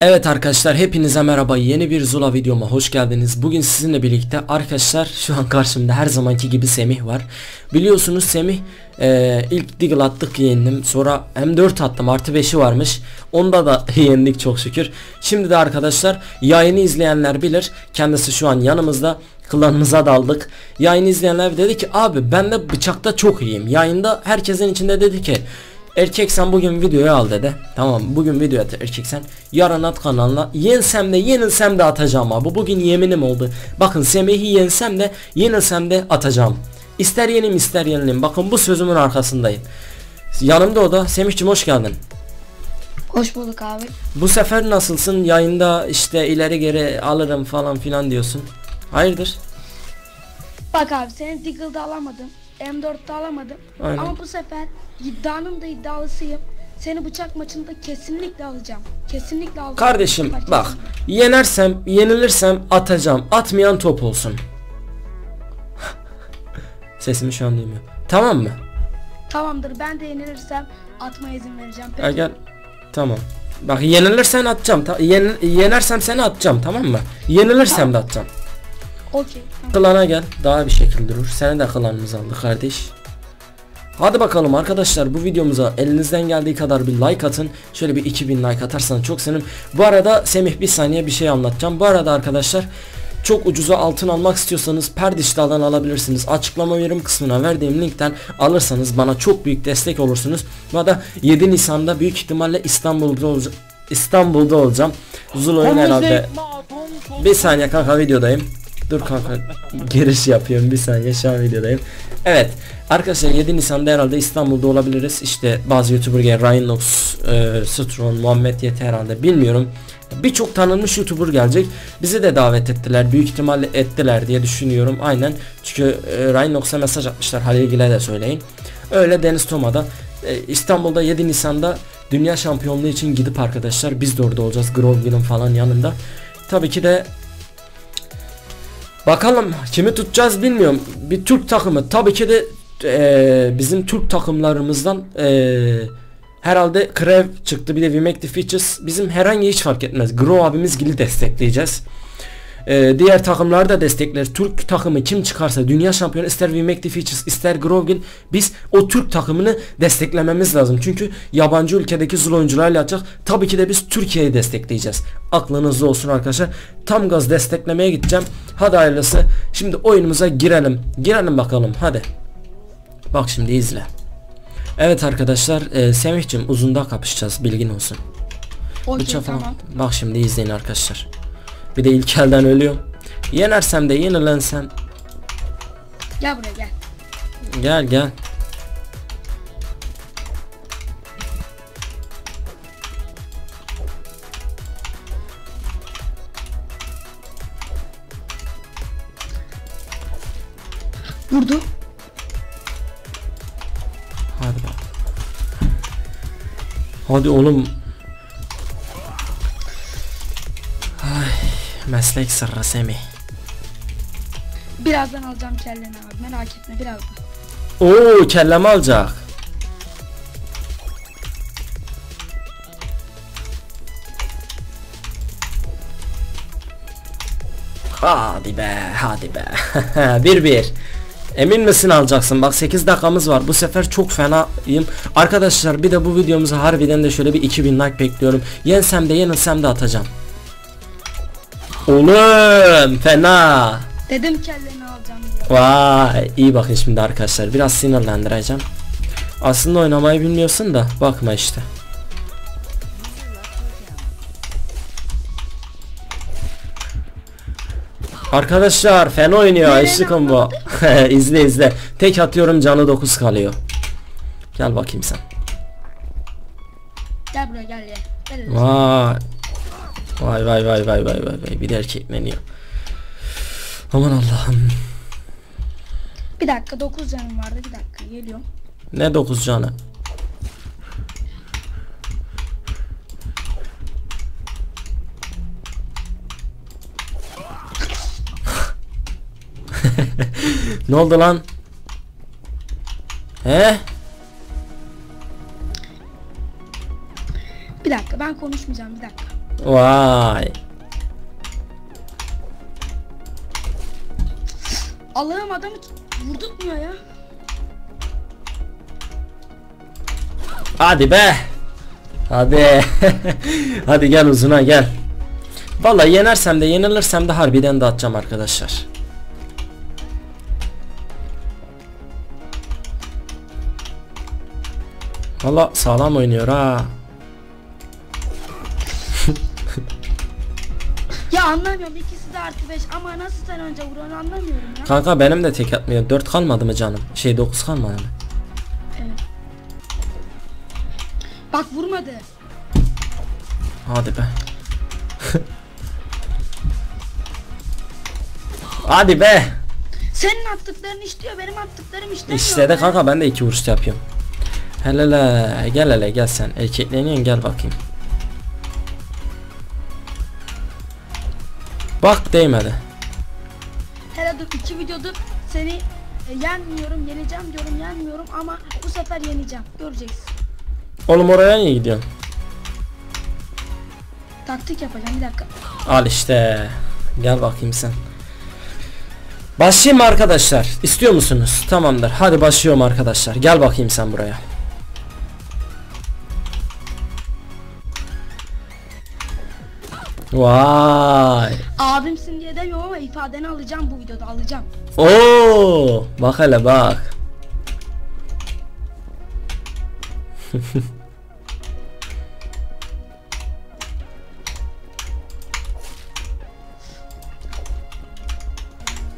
Evet arkadaşlar, hepinize merhaba, yeni bir Zula videoma hoş geldiniz. Bugün sizinle birlikte arkadaşlar, şu an karşımda her zamanki gibi Semih var. Biliyorsunuz Semih ilk Diggle attık, yendim, sonra M4 attım, artı 5'i varmış, onda da yendik çok şükür. Şimdi de arkadaşlar, yayını izleyenler bilir, kendisi şu an yanımızda, klanımıza daldık. Yayını izleyenler dedi ki abi ben de bıçakta çok iyiyim. Yayında herkesin içinde dedi ki erkeksen bugün videoyu al dedi. Tamam, bugün videoyu at erkeksen. Yarın at kanalına. Yensem de yenilsem de atacağım abi. Bugün yeminim oldu. Bakın, Semih'i yensem de yenilsem de atacağım. İster yenim ister yenilim. Bakın, bu sözümün arkasındayım. Yanımda o da. Semih'cim hoş geldin. Hoş bulduk abi. Bu sefer nasılsın? Yayında işte ileri geri alırım falan filan diyorsun. Hayırdır? Bak abi, seni Diggle'da alamadım. M4'te alamadım. Aynen. Ama bu sefer iddianın da iddialısıyım. Seni bıçak maçında kesinlikle alacağım. Kesinlikle alacağım. Kardeşim bak, yenersem yenilirsem atacağım. Atmayan top olsun. Sesimi şu an duymuyor. Tamam mı? Tamamdır, ben de yenilirsem atmaya izin vereceğim. Peki. Gel. Tamam. Bak, yenilirsen atacağım. Yenersem seni atacağım, tamam mı? Yenilirsem tamam de atacağım. Okay, tamam. Klana gel, daha bir şekil durur. Seni de klanımıza aldı kardeş. Hadi bakalım arkadaşlar, bu videomuza elinizden geldiği kadar bir like atın. Şöyle bir 2000 like atarsanız çok sevinirim. Bu arada Semih, bir saniye bir şey anlatacağım. Bu arada arkadaşlar, çok ucuza altın almak istiyorsanız Perdiştah'dan alabilirsiniz. Açıklama yorum kısmına verdiğim linkten alırsanız bana çok büyük destek olursunuz. Bu da 7 Nisan'da büyük ihtimalle İstanbul'da olacağım. Zula'yı herhalde. Bir saniye kanka, videodayım. Dur kanka, giriş yapıyorum bir saniye, şu an videodayım. Evet arkadaşlar, 7 Nisan'da herhalde İstanbul'da olabiliriz. İşte bazı YouTuber geldi, Ryannox, Stron, Muhammed Yeti herhalde, bilmiyorum. Birçok tanınmış YouTuber gelecek. Bizi de davet ettiler, büyük ihtimalle ettiler diye düşünüyorum, aynen. Çünkü Ryannox'a mesaj atmışlar, Halevgil'e de söyleyin. Öyle Deniz Toma'da. İstanbul'da 7 Nisan'da dünya şampiyonluğu için gidip arkadaşlar, biz de orada olacağız, GrollGil'in falan yanında. Tabii ki de bakalım kimi tutacağız bilmiyorum. Bir Türk takımı tabii ki de bizim Türk takımlarımızdan herhalde Krev çıktı, bir de We Make The Future. Bizim herhangi, hiç fark etmez, Gro abimiz gibi destekleyeceğiz. Diğer takımları da destekler. Türk takımı kim çıkarsa, dünya şampiyonu ister We Make The Future ister GrollGil, biz o Türk takımını desteklememiz lazım. Çünkü yabancı ülkedeki zul oyuncularla atacak. Tabii ki de biz Türkiye'yi destekleyeceğiz. Aklınızda olsun arkadaşlar. Tam gaz desteklemeye gideceğim. Hadi hayırlısı. Şimdi oyunumuza girelim. Girelim bakalım hadi. Bak şimdi izle. Evet arkadaşlar, Semih'cim uzunda kapışacağız, bilgin olsun. Okay, tamam. Bak şimdi izleyin arkadaşlar. Bir de ilk elden ölüyorum. Yenersem de yenilensem. Gel buraya gel. Gel gel. Vurdu. Hadi bak. Hadi oğlum. Meslek sırrı Semih. Birazdan alacağım kelleni abi, merak etme, birazdan. Oo, kellemi alacak. Hadi be hadi be. 1-1. Emin misin alacaksın? Bak 8 dakikamız var. Bu sefer çok fenayım. Arkadaşlar bir de bu videomuza harbiden de şöyle bir 2000 like bekliyorum. Yensem de yenilsem de atacağım. Oğlum fena. Dedim kelleni alacağım diye. Vay iyi, bakın şimdi arkadaşlar, biraz sinirlendireceğim. Aslında oynamayı bilmiyorsun da bakma işte. Arkadaşlar fena oynuyor Ayşe Combo. İzle izle. Tek atıyorum, canı 9 kalıyor. Gel bakayım sen. Gel buraya gel ya. Vay. Vay vay vay vay vay vay vay, bir de erkekleniyor. Aman Allah'ım. Bir dakika, 9 canım vardı, bir dakika geliyorum. Ne 9 canı? Ne oldu lan? He? Bir dakika, ben konuşmayacağım bir dakika. Vay. Allah'ım adamı vurdurtmuyor ya. Hadi be. Hadi. Hadi gel uzuna gel. Vallahi yenersem de yenilirsem de harbiden dağıtacağım arkadaşlar. Valla sağlam oynuyor ha. Ya anlamıyorum, ikisi de artı 5 ama nasıl sen önce vuranı anlamıyorum ya. Kanka benim de tek atmıyor. 4 kalmadı mı canım? 9 kalmadı mı? Evet. Bak vurmadı. Hadi be. Hadi be. Senin attıkların işliyor, benim attıklarım işlemiyor. İşte de kanka ben de 2 vuruş yapıyorum. Helele gel, hele gel sen erkekleniyorsun, gel bakayım. Bak değmedi. Hele dur, 2 videodur seni yenmiyorum, yeneceğim diyorum, yenmiyorum ama bu sefer yeneceğim, göreceksin. Oğlum oraya niye gidiyorsun? Taktik yapacağım, bir dakika. Al işte, gel bakayım sen. Başlayayım arkadaşlar, istiyor musunuz? Tamamdır, hadi başlıyorum arkadaşlar, gel bakayım sen buraya. Vay. Abimsin diye demiyorum ama ifadeni alacağım bu videoda, alacağım. Oo, bak hele bak.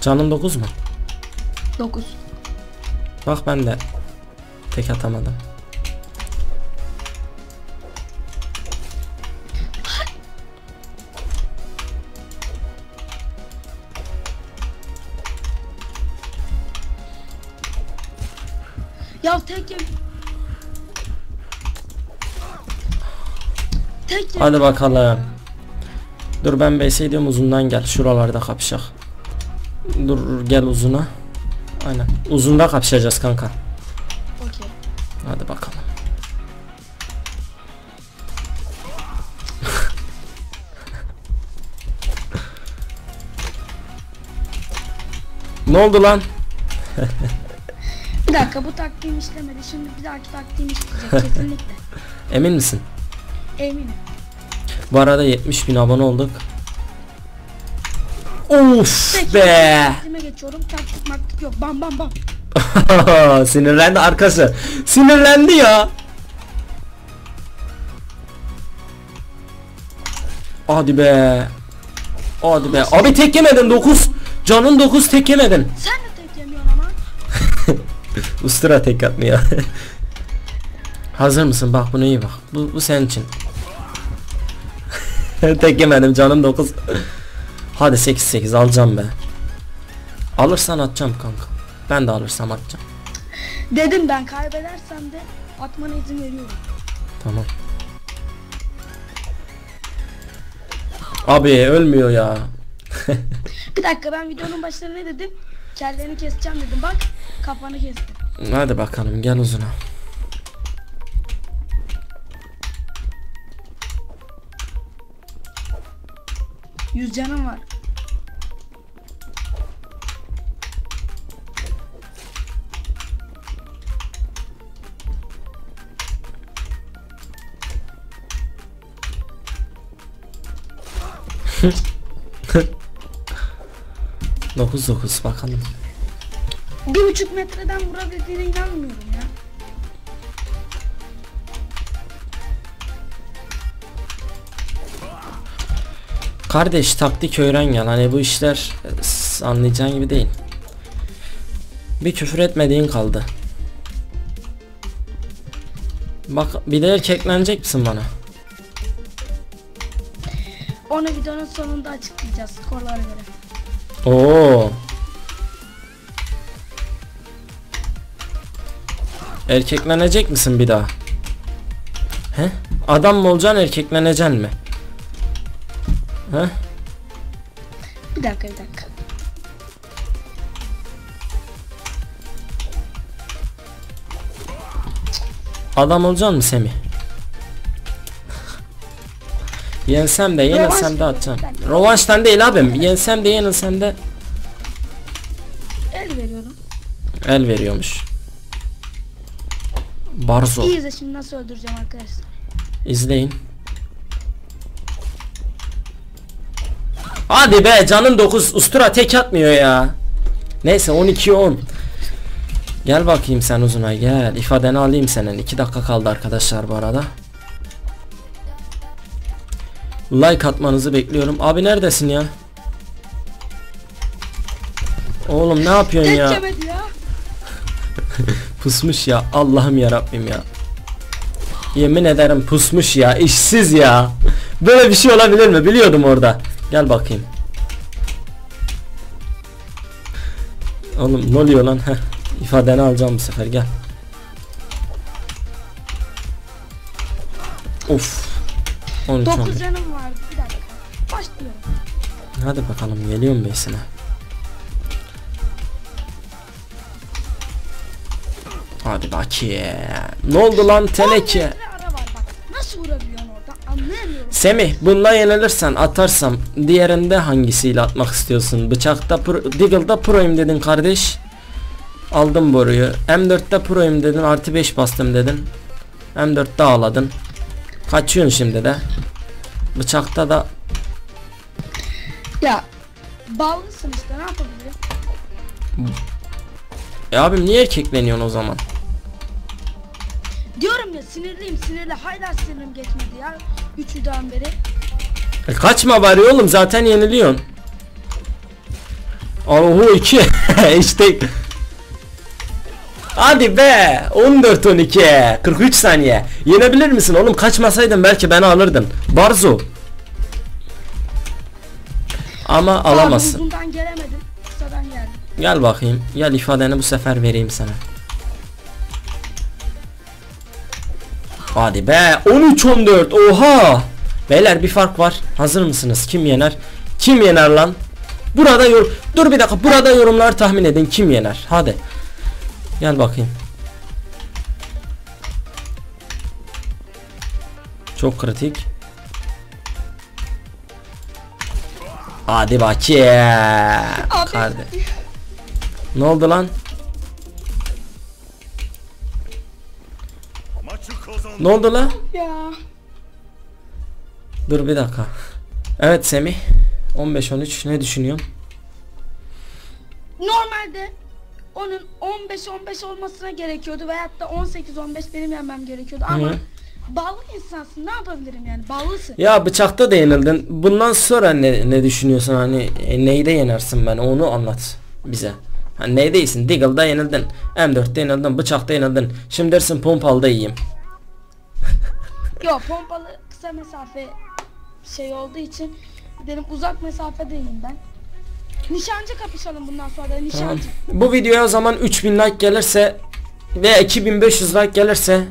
Canım 9 mu? 9. Bak ben de tek atamadım. Ya tek yem. Hadi bakalım. Dur ben beyseydim uzundan gel. Şuralarda kapışak. Dur gel uzuna. Aynen. Uzunda kapışacağız kanka. Okey. Hadi bakalım. Ne oldu lan? Bir dakika, bu taktiğim işlemedi, şimdi bir dahaki taktiğim işleyecek kesinlikle. Emin misin? Eminim. Bu arada 70.000 abone olduk. Of peki, be. Geçiyorum, taktik maktik yok, bam bam bam. Sinirlendi arkası, sinirlendi ya. Hadi be. Hadi be abi, tek yemedin. 9 canın, 9 tek yemedin. Sen de tek yemiyorsun ama. Ustura tek atmıyor. Hazır mısın? Bak bunu iyi bak. Bu senin için. Tek yemedim, canım 9. Hadi 8-8 alacağım be. Alırsan atacağım kanka. Ben de alırsam atacağım. Dedim ben kaybedersem de atmana izin veriyorum. Tamam. Abi ölmüyor ya. Bir dakika, ben videonun başında ne dedim? Kellerini keseceğim dedim, bak kafanı kestim. Hadi bakalım gel uzuna. Canım var. Dokuz dokuz bakalım. 1,5 metreden vurabildiğine inanmıyorum ya. Kardeş taktik öğren gel, hani bu işler anlayacağın gibi değil. Bir küfür etmediğin kaldı. Bak bir de erkeklenecek misin bana? Onu videonun sonunda açıklayacağız, skorlara göre. Oo. Erkeklenecek misin bir daha? He? Adam mı olacaksın, erkekleneceksin mi? He? Bir dakika. Adam olacaksın mı Semih? Yensem de yenilsem de atacağım. Rovanştan değil abim. Yensem de yenilsem de. El veriyorum. El veriyormuş. Barzo. İyi izle şimdi nasıl öldüreceğim arkadaşlar. İzleyin. Hadi be canım 9. Ustura tek atmıyor ya. Neyse 12-10. Gel bakayım sen uzuna gel. İfadeni alayım senin. 2 dakika kaldı arkadaşlar bu arada. Like atmanızı bekliyorum. Abi neredesin ya? Oğlum ne yapıyorsun ya? Pusmuş ya. Allah'ım yarabbim ya. Yemin ederim pusmuş ya. İşsiz ya. Böyle bir şey olabilir mi? Biliyordum orada. Gel bakayım. Oğlum ne oluyor lan? Heh. İfadeni alacağım bu sefer, gel. Of. 13 oldu. 9 canım vardı. Bir dakika. Başlıyorum. Hadi bakalım geliyor mu besine? Hadi bakayım. Ne oldu lan teneke? Nasıl vurabiliyorsun orada? Anlayamıyorum. Semih, bununla yenilirsen atarsam diğerinde hangisiyle atmak istiyorsun? Bıçakta Diggle'da proyum dedin kardeş. Aldım boruyu. M4'te proyum dedin. Artı 5 bastım dedin. M4'te ağladın. Kaçıyorsun şimdi de. Bıçakta da. Ya bağlısın işte, ne yapabilirim? Ya abim niye erkekleniyorsun o zaman? Diyorum ya sinirliyim, sinirli, hala sinirim geçmedi ya 3'ünden beri. Kaçma bari oğlum, zaten yeniliyorsun. Oho 2 işte. Hadi be 14-12 43 saniye. Yenebilir misin oğlum? Kaçmasaydın belki beni alırdın Barzo. Ama alamazsın. Bundan gelemedim, kısadan geldim. Gel bakayım, gel ifadeni bu sefer vereyim sana. Hadi be 13-14. Oha. Beyler bir fark var. Hazır mısınız? Kim yener? Kim yener lan? Burada dur bir dakika, burada yorumlar tahmin edin kim yener. Hadi. Gel bakayım. Çok kritik. Hadi bakayım. Hadi. Ne oldu lan? Ne oldu lan? Ya. Dur bir dakika. Evet Semih. 15-13 ne düşünüyorsun? Normalde onun 15-15 olmasına gerekiyordu veyahut da 18-15 benim yenmem gerekiyordu ama bağlı insansın, ne yapabilirim yani, bağlısın. Ya bıçakta da yenildin, bundan sonra ne düşünüyorsun, hani neyde yenersin ben, onu anlat bize. Hani neydeysin? Diggle'da yenildin, M4'te yenildin, bıçakta yenildin, şimdi dersin pompalıda yiyeyim. Yok pompalı kısa mesafe şey olduğu için dedim uzak mesafede yiyeyim ben. Nişancı kapışalım bundan sonra da, nişancı. Tamam. Bu videoya o zaman 3000 like gelirse ve 2500 like gelirse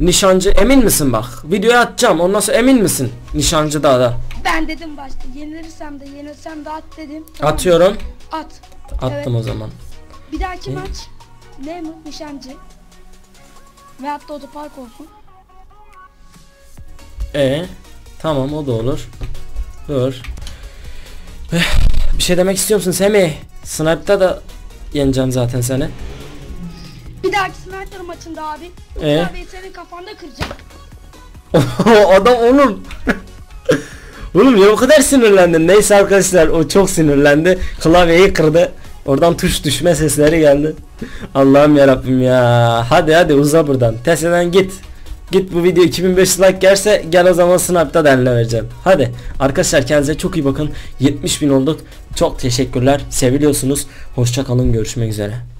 nişancı, emin misin bak? Videoya atacağım. Ondan sonra emin misin? Nişancı da. Ben dedim başta yenilirsem de yenilsem de at dedim. Tamam. Atıyorum. At. Attım evet. O zaman. Bir dahaki maç ne mi? Nişancı. Ve hatta otopark olsun. Tamam o da olur. Dur. Bir şey demek istiyor musun Semih? Snipe'da da yeneceğim zaten seni. Bir dahaki sniper maçında abi. Abi senin kafanda kıracak. Adam oğlum. Oğlum ya o kadar sinirlendin. Neyse arkadaşlar o çok sinirlendi. Klavyeyi kırdı. Oradan tuş düşme sesleri geldi. Allah'ım yarabbim ya. Hadi hadi uza buradan. Tesla'dan git. Git, bu video 2500 like gelse gel o zaman Snap'ta denle vereceğim. Hadi arkadaşlar kendinize çok iyi bakın. 70.000 olduk. Çok teşekkürler. Seviliyorsunuz. Hoşça kalın. Görüşmek üzere.